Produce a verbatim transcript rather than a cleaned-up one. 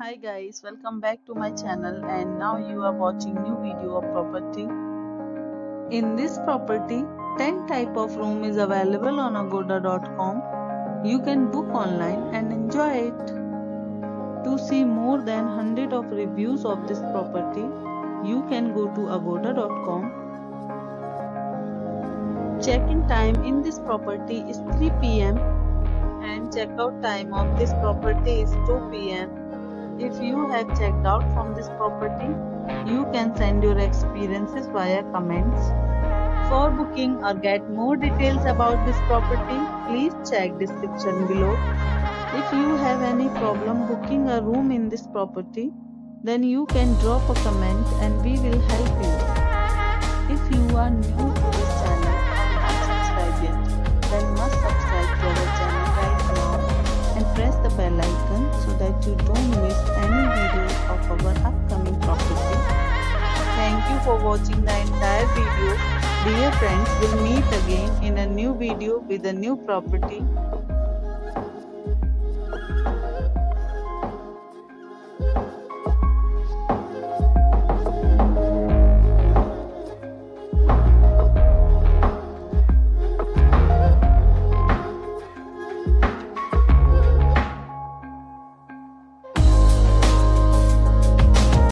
Hi guys, welcome back to my channel, and now you are watching new video of property. In this property, ten type of room is available on agoda dot com. You can book online and enjoy it. To see more than one hundred of reviews of this property, you can go to agoda dot com. Check-in time in this property is three p m and check-out time of this property is two p m If you have checked out from this property, you can send your experiences via comments. For booking or get more details about this property, please check description below. If you have any problem booking a room in this property, then you can drop a comment and we will help you. If you are new to this channel and not subscribed yet, then must subscribe to our channel right now and press the bell icon so that you don't miss any videos of our upcoming property. Thank you for watching the entire video. Dear friends, we'll meet again in a new video with a new property.